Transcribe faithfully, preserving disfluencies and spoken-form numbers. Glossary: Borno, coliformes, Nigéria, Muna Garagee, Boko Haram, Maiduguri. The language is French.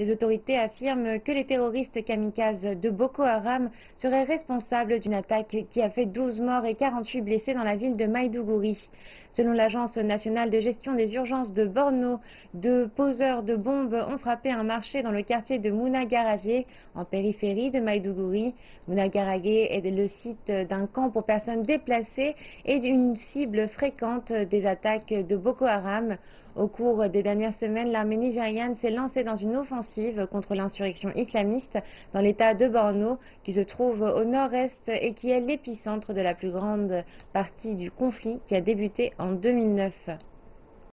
Les autorités affirment que les terroristes kamikazes de Boko Haram seraient responsables d'une attaque qui a fait douze morts et quarante-huit blessés dans la ville de Maiduguri. Selon l'Agence nationale de gestion des urgences de Borno, deux poseurs de bombes ont frappé un marché dans le quartier de Muna Garagee, en périphérie de Maiduguri. Muna Garagee est le site d'un camp pour personnes déplacées et d'une cible fréquente des attaques de Boko Haram. Au cours des dernières semaines, l'armée nigériane s'est lancée dans une offensive contre l'insurrection islamiste dans l'état de Borno, qui se trouve au nord-est et qui est l'épicentre de la plus grande partie du conflit qui a débuté en deux mille neuf.